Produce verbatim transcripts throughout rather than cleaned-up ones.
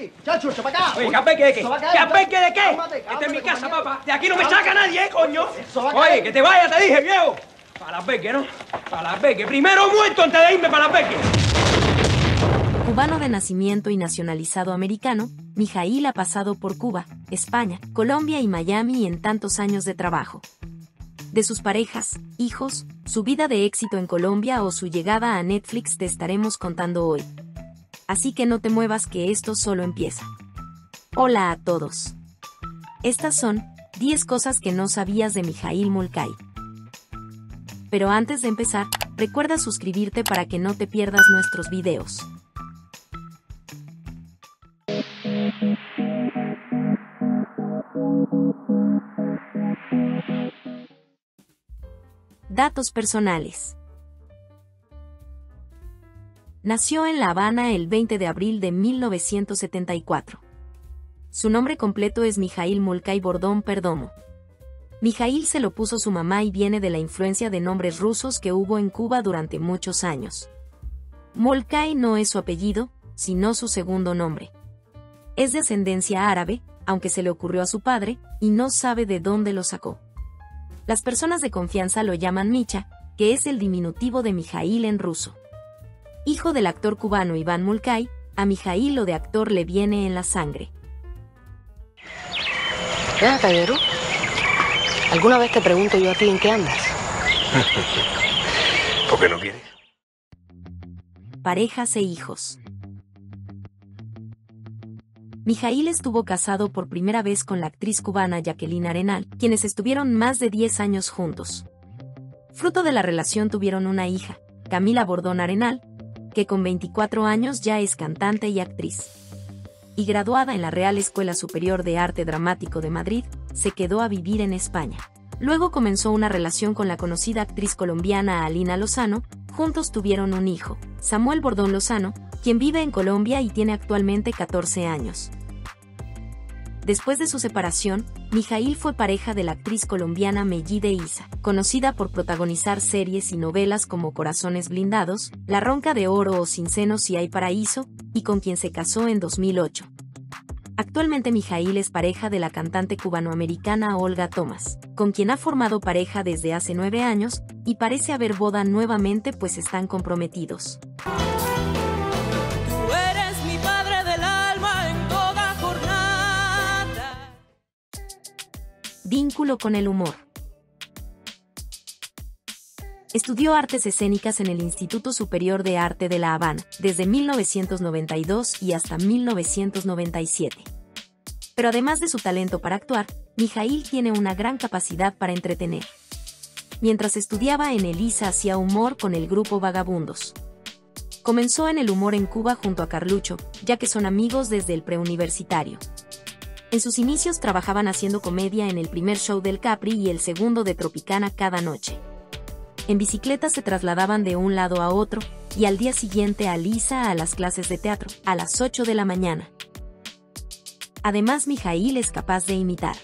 aquí. Chacho, chapa acá. Oye, ¿qué de qué? ¿Qué de qué? Esta es mi casa, papá. De aquí no me saca nadie, ¿eh, coño? Oye, que te vayas, te dije, viejo. Para las beques, ¿no? Para las beques. Primero muerto antes de irme para las beques. Cubano de nacimiento y nacionalizado americano, Mijaíl ha pasado por Cuba, España, Colombia y Miami en tantos años de trabajo. De sus parejas, hijos, su vida de éxito en Colombia o su llegada a Netflix te estaremos contando hoy. Así que no te muevas, que esto solo empieza. Hola a todos. Estas son diez cosas que no sabías de Mijaíl Mulkay. Pero antes de empezar, recuerda suscribirte para que no te pierdas nuestros videos. Datos personales. Nació en La Habana el veinte de abril de mil novecientos setenta y cuatro. Su nombre completo es Mijaíl Mulkay Bordón Perdomo. Mijaíl se lo puso su mamá y viene de la influencia de nombres rusos que hubo en Cuba durante muchos años. Mulkay no es su apellido, sino su segundo nombre. Es de ascendencia árabe, aunque se le ocurrió a su padre, y no sabe de dónde lo sacó. Las personas de confianza lo llaman Micha, que es el diminutivo de Mijaíl en ruso. Hijo del actor cubano Iván Mulkay, a Mijaíl lo de actor le viene en la sangre. Ven acá, Yerú. ¿Alguna vez te pregunto yo a ti en qué andas? ¿Por qué no quieres? Parejas e hijos. Mijaíl estuvo casado por primera vez con la actriz cubana Jacqueline Arenal, quienes estuvieron más de diez años juntos. Fruto de la relación tuvieron una hija, Camila Bordón Arenal, que con veinticuatro años ya es cantante y actriz. Y graduada en la Real Escuela Superior de Arte Dramático de Madrid, se quedó a vivir en España. Luego comenzó una relación con la conocida actriz colombiana Alina Lozano. Juntos tuvieron un hijo, Samuel Bordón Lozano, quien vive en Colombia y tiene actualmente catorce años. Después de su separación, Mijaíl fue pareja de la actriz colombiana De Isa, conocida por protagonizar series y novelas como Corazones Blindados, La Ronca de Oro o Sin Seno si hay Paraíso, y con quien se casó en dos mil ocho. Actualmente Mijaíl es pareja de la cantante cubanoamericana Olga Thomas, con quien ha formado pareja desde hace nueve años, y parece haber boda nuevamente, pues están comprometidos. Tú eres mi padre del alma en toda jornada. Vínculo con el humor. Estudió artes escénicas en el Instituto Superior de Arte de La Habana, desde mil novecientos noventa y dos y hasta mil novecientos noventa y siete. Pero además de su talento para actuar, Mijaíl tiene una gran capacidad para entretener. Mientras estudiaba en el I S A hacía humor con el grupo Vagabundos. Comenzó en el humor en Cuba junto a Carlucho, ya que son amigos desde el preuniversitario. En sus inicios trabajaban haciendo comedia en el primer show del Capri y el segundo de Tropicana cada noche. En bicicleta se trasladaban de un lado a otro, y al día siguiente a Lisa a las clases de teatro, a las ocho de la mañana. Además, Mijaíl es capaz de imitar.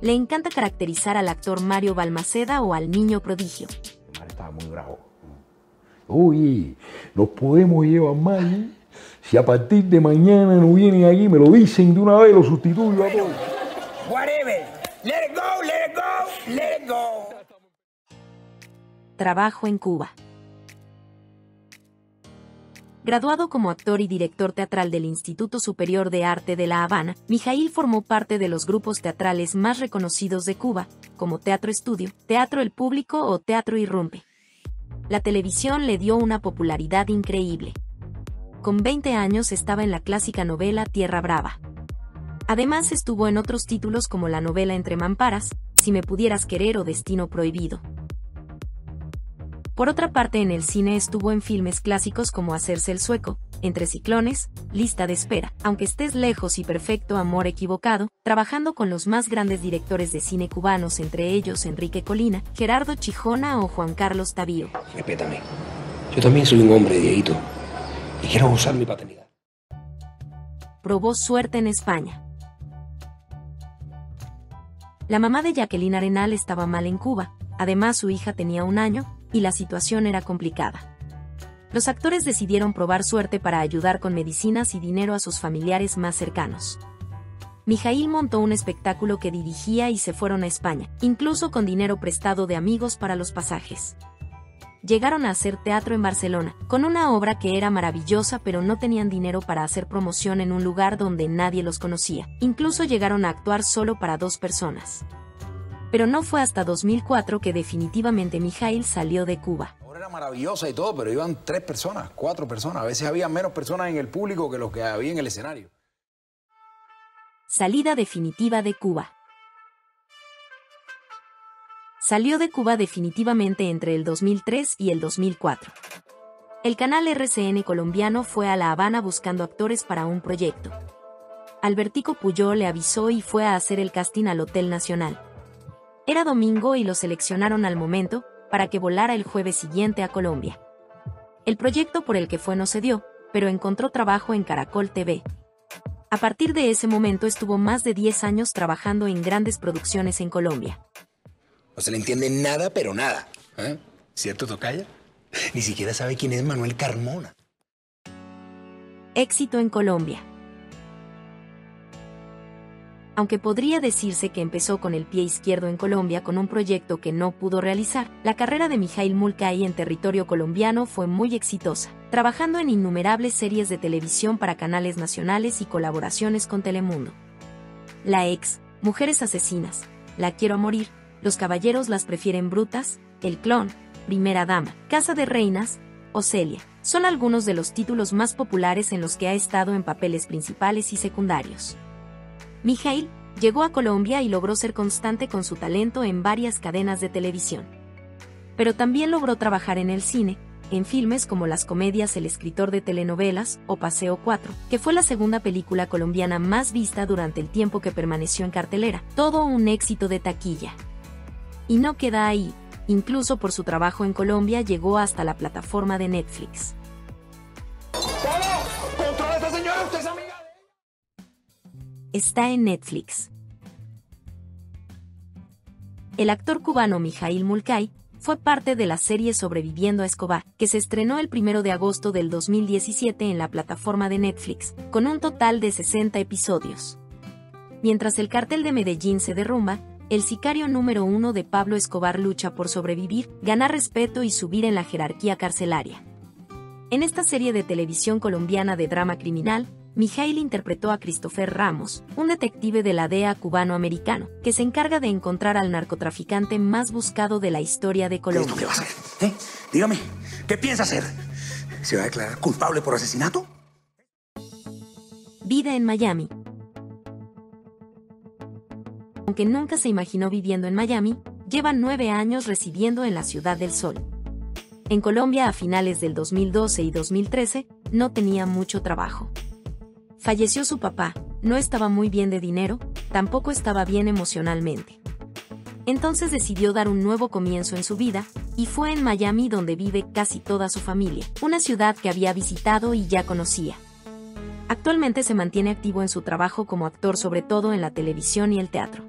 Le encanta caracterizar al actor Mario Balmaceda o al niño prodigio. Estaba muy bravo. Uy, nos podemos llevar mal. Si a partir de mañana no vienen aquí, me lo dicen de una vez, lo sustituyo a todos. Whatever. Let it go, let it go, let it go. Trabajo en Cuba. Graduado como actor y director teatral del Instituto Superior de Arte de La Habana, Mijaíl formó parte de los grupos teatrales más reconocidos de Cuba, como Teatro Estudio, Teatro El Público o Teatro Irrumpe. La televisión le dio una popularidad increíble. Con veinte años estaba en la clásica novela Tierra Brava. Además estuvo en otros títulos como la novela Entre Mamparas, Si me pudieras querer o Destino Prohibido. Por otra parte, en el cine estuvo en filmes clásicos como Hacerse el Sueco, Entre Ciclones, Lista de Espera, Aunque estés lejos y Perfecto Amor Equivocado, trabajando con los más grandes directores de cine cubanos, entre ellos Enrique Colina, Gerardo Chijona o Juan Carlos Tavío. Respétame. Yo también soy un hombre, Dieguito, y quiero usar mi paternidad. Probó suerte en España. La mamá de Jacqueline Arenal estaba mal en Cuba, además su hija tenía un año, y la situación era complicada. los actores decidieron probar suerte para ayudar con medicinas y dinero a sus familiares más cercanos. Mijaíl montó un espectáculo que dirigía y se fueron a España, incluso con dinero prestado de amigos para los pasajes. Llegaron a hacer teatro en Barcelona, con una obra que era maravillosa, pero no tenían dinero para hacer promoción en un lugar donde nadie los conocía. Incluso llegaron a actuar solo para dos personas. Pero no fue hasta dos mil cuatro que definitivamente Mijaíl salió de Cuba. Ahora era maravillosa y todo, pero iban tres personas, cuatro personas. A veces había menos personas en el público que los que había en el escenario. Salida definitiva de Cuba. Salió de Cuba definitivamente entre el dos mil tres y el dos mil cuatro. El canal R C N colombiano fue a La Habana buscando actores para un proyecto. Albertico Puyol le avisó y fue a hacer el casting al Hotel Nacional. Era domingo y lo seleccionaron al momento, para que volara el jueves siguiente a Colombia. El proyecto por el que fue no se dio, pero encontró trabajo en Caracol T V. A partir de ese momento estuvo más de diez años trabajando en grandes producciones en Colombia. No se le entiende nada, pero nada. ¿Eh? ¿Cierto, tocaya? Ni siquiera sabe quién es Manuel Carmona. Éxito en Colombia. Aunque podría decirse que empezó con el pie izquierdo en Colombia con un proyecto que no pudo realizar, la carrera de Mijaíl Mulkay en territorio colombiano fue muy exitosa, trabajando en innumerables series de televisión para canales nacionales y colaboraciones con Telemundo. La Ex, Mujeres Asesinas, La Quiero a Morir, Los Caballeros las Prefieren Brutas, El Clon, Primera Dama, Casa de Reinas, o Celia, son algunos de los títulos más populares en los que ha estado en papeles principales y secundarios. Mijaíl llegó a Colombia y logró ser constante con su talento en varias cadenas de televisión. Pero también logró trabajar en el cine, en filmes como las comedias El Escritor de Telenovelas o Paseo cuatro, que fue la segunda película colombiana más vista durante el tiempo que permaneció en cartelera, todo un éxito de taquilla. Y no queda ahí, incluso por su trabajo en Colombia llegó hasta la plataforma de Netflix. Está en Netflix. El actor cubano Mijaíl Mulkay fue parte de la serie Sobreviviendo a Escobar, que se estrenó el primero de agosto del dos mil diecisiete en la plataforma de Netflix, con un total de sesenta episodios. Mientras el cartel de Medellín se derrumba, el sicario número uno de Pablo Escobar lucha por sobrevivir, ganar respeto y subir en la jerarquía carcelaria. En esta serie de televisión colombiana de drama criminal, Mijaíl interpretó a Christopher Ramos, un detective de la D E A cubano-americano, que se encarga de encontrar al narcotraficante más buscado de la historia de Colombia. ¿Qué va a hacer? ¿Eh? Dígame, ¿qué piensa hacer? ¿Se va a declarar culpable por asesinato? Vida en Miami. Aunque nunca se imaginó viviendo en Miami, lleva nueve años residiendo en la Ciudad del Sol. En Colombia a finales del dos mil doce y dos mil trece no tenía mucho trabajo. Falleció su papá, no estaba muy bien de dinero, tampoco estaba bien emocionalmente. Entonces decidió dar un nuevo comienzo en su vida, y fue en Miami donde vive casi toda su familia, una ciudad que había visitado y ya conocía. Actualmente se mantiene activo en su trabajo como actor, sobre todo en la televisión y el teatro.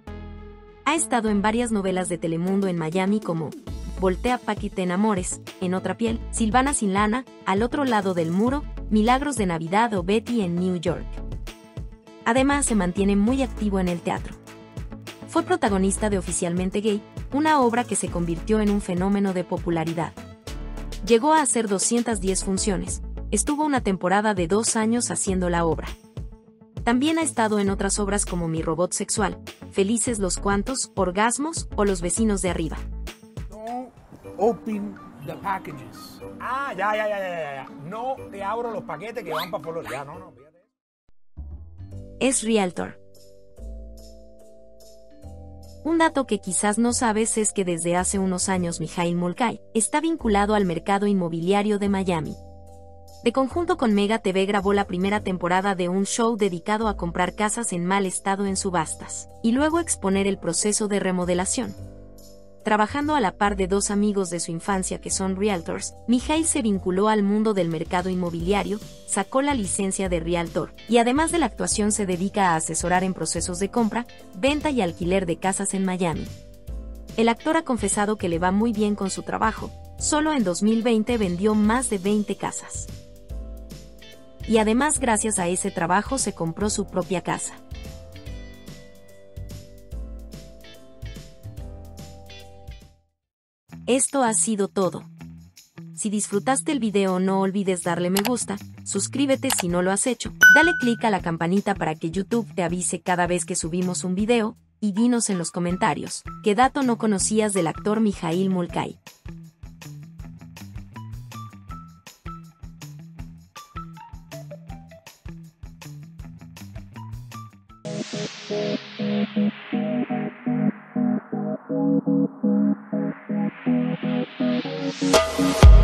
Ha estado en varias novelas de Telemundo en Miami como Voltea pa' que te enamores, En otra piel, Silvana sin lana, Al otro lado del muro, Milagros de Navidad o Betty en New York. Además, se mantiene muy activo en el teatro. Fue protagonista de Oficialmente Gay, una obra que se convirtió en un fenómeno de popularidad. Llegó a hacer doscientas diez funciones, estuvo una temporada de dos años haciendo la obra. También ha estado en otras obras como Mi Robot Sexual, Felices los Cuantos, Orgasmos o Los Vecinos de Arriba. Open the packages. Ah, ya, ya, ya, ya, ya. No te abro los paquetes que van para Florida. Ya, no, no, fíjate. Es Realtor. Un dato que quizás no sabes es que desde hace unos años Mijaíl Mulkay está vinculado al mercado inmobiliario de Miami. De conjunto con Mega T V grabó la primera temporada de un show dedicado a comprar casas en mal estado en subastas y luego exponer el proceso de remodelación. Trabajando a la par de dos amigos de su infancia que son realtors, Mijaíl se vinculó al mundo del mercado inmobiliario, sacó la licencia de realtor y además de la actuación se dedica a asesorar en procesos de compra, venta y alquiler de casas en Miami. El actor ha confesado que le va muy bien con su trabajo, solo en dos mil veinte vendió más de veinte casas. Y además gracias a ese trabajo se compró su propia casa. Esto ha sido todo. Si disfrutaste el video no olvides darle me gusta, suscríbete si no lo has hecho, dale click a la campanita para que YouTube te avise cada vez que subimos un video, y dinos en los comentarios, ¿qué dato no conocías del actor Mijaíl Mulkay? We'll be right back.